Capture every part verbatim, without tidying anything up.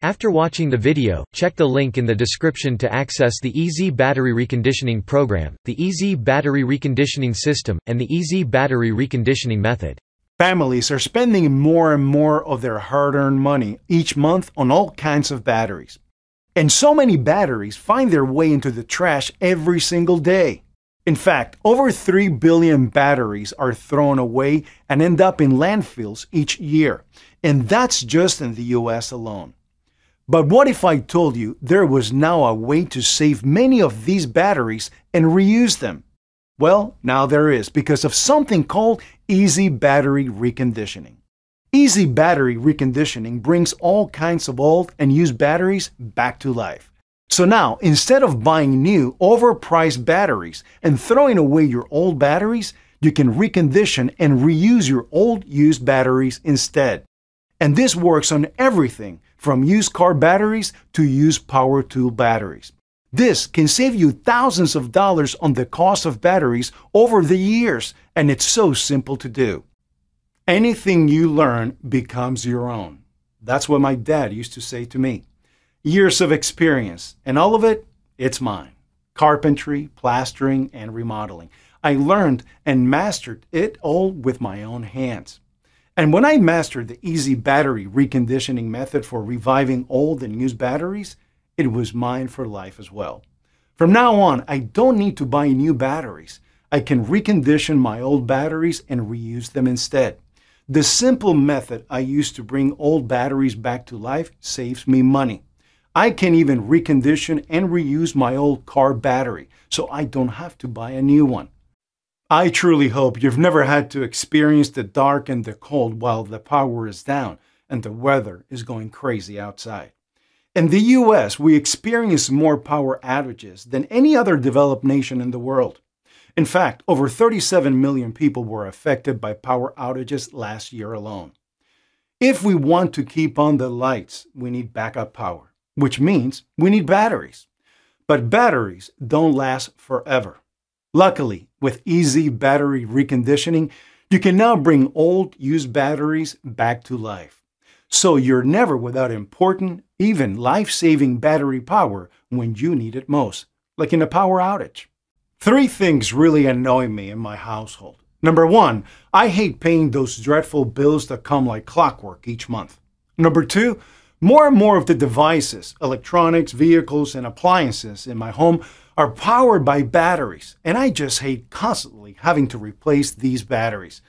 After watching the video, check the link in the description to access the E Z Battery Reconditioning Program, the E Z Battery Reconditioning System, and the E Z Battery Reconditioning Method. Families are spending more and more of their hard-earned money each month on all kinds of batteries. And so many batteries find their way into the trash every single day. In fact, over three billion batteries are thrown away and end up in landfills each year. And that's just in the U S alone. But what if I told you there was now a way to save many of these batteries and reuse them? Well, now there is, because of something called E Z Battery Reconditioning. E Z Battery Reconditioning brings all kinds of old and used batteries back to life. So now, instead of buying new, overpriced batteries and throwing away your old batteries, you can recondition and reuse your old used batteries instead. And this works on everything from used car batteries to used power tool batteries. This can save you thousands of dollars on the cost of batteries over the years, and it's so simple to do. Anything you learn becomes your own. That's what my dad used to say to me. Years of experience, and all of it, it's mine. Carpentry, plastering, and remodeling. I learned and mastered it all with my own hands. And when I mastered the E Z Battery Reconditioning Method for reviving old and used batteries, it was mine for life as well. From now on, I don't need to buy new batteries. I can recondition my old batteries and reuse them instead. The simple method I use to bring old batteries back to life saves me money. I can even recondition and reuse my old car battery, so I don't have to buy a new one. I truly hope you've never had to experience the dark and the cold while the power is down and the weather is going crazy outside. In the U S, we experience more power outages than any other developed nation in the world. In fact, over thirty-seven million people were affected by power outages last year alone. If we want to keep on the lights, we need backup power, which means we need batteries. But batteries don't last forever. Luckily, with E Z Battery Reconditioning, you can now bring old, used batteries back to life. So you're never without important, even life-saving battery power when you need it most, like in a power outage. Three things really annoy me in my household. Number one, I hate paying those dreadful bills that come like clockwork each month. Number two, more and more of the devices, electronics, vehicles, and appliances in my home are powered by batteries, and I just hate constantly having to replace these batteries.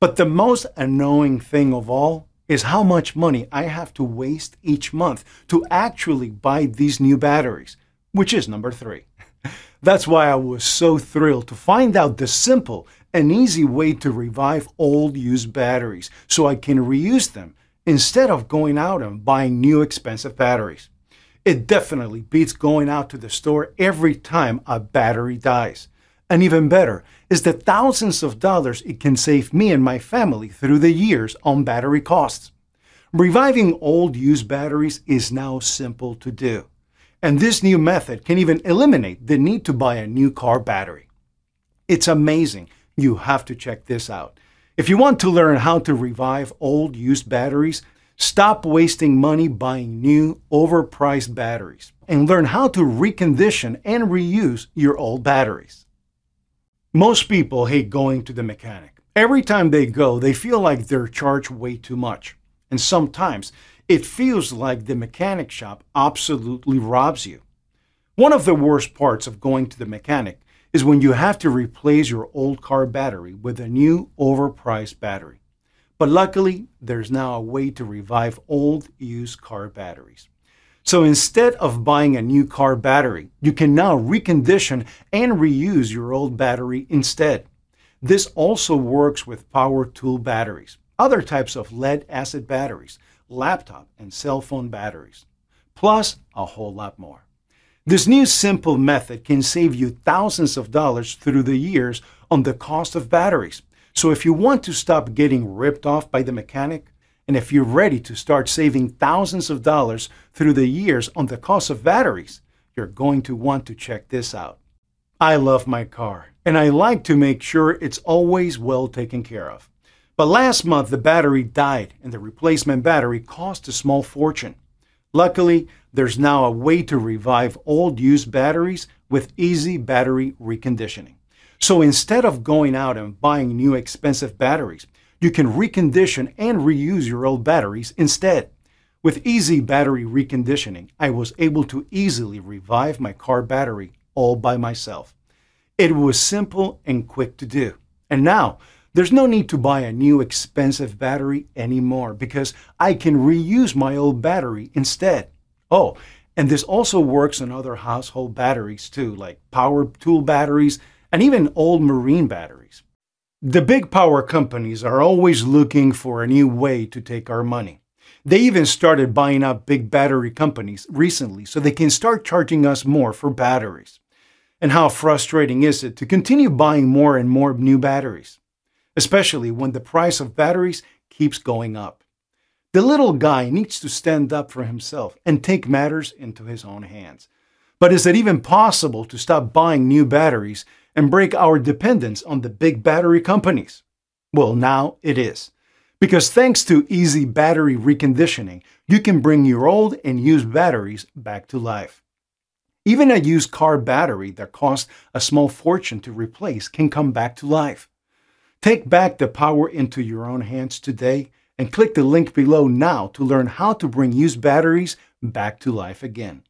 But the most annoying thing of all is how much money I have to waste each month to actually buy these new batteries, which is number three. That's why I was so thrilled to find out the simple and easy way to revive old used batteries so I can reuse them instead of going out and buying new expensive batteries. It definitely beats going out to the store every time a battery dies. And even better is the thousands of dollars it can save me and my family through the years on battery costs. Reviving old used batteries is now simple to do. And this new method can even eliminate the need to buy a new car battery. It's amazing. You have to check this out. If you want to learn how to revive old used batteries, stop wasting money buying new, overpriced batteries, and learn how to recondition and reuse your old batteries. Most people hate going to the mechanic. Every time they go, they feel like they're charged way too much. And sometimes, it feels like the mechanic shop absolutely robs you. One of the worst parts of going to the mechanic is when you have to replace your old car battery with a new, overpriced battery. But luckily, there's now a way to revive old, used car batteries. So instead of buying a new car battery, you can now recondition and reuse your old battery instead. This also works with power tool batteries, other types of lead-acid batteries, laptop and cell phone batteries, plus a whole lot more. This new simple method can save you thousands of dollars through the years on the cost of batteries. So if you want to stop getting ripped off by the mechanic, and if you're ready to start saving thousands of dollars through the years on the cost of batteries, you're going to want to check this out. I love my car, and I like to make sure it's always well taken care of. But last month, the battery died, and the replacement battery cost a small fortune. Luckily, there's now a way to revive old used batteries with E Z Battery Reconditioning. So instead of going out and buying new expensive batteries, you can recondition and reuse your old batteries instead. With E Z Battery Reconditioning, I was able to easily revive my car battery all by myself. It was simple and quick to do. And now, there's no need to buy a new expensive battery anymore because I can reuse my old battery instead. Oh, and this also works on other household batteries too, like power tool batteries and even old marine batteries. The big power companies are always looking for a new way to take our money. They even started buying up big battery companies recently so they can start charging us more for batteries. And how frustrating is it to continue buying more and more new batteries? Especially when the price of batteries keeps going up. The little guy needs to stand up for himself and take matters into his own hands. But is it even possible to stop buying new batteries and break our dependence on the big battery companies? Well, now it is. Because thanks to E Z Battery Reconditioning, you can bring your old and used batteries back to life. Even a used car battery that cost a small fortune to replace can come back to life. Take back the power into your own hands today and click the link below now to learn how to bring used batteries back to life again.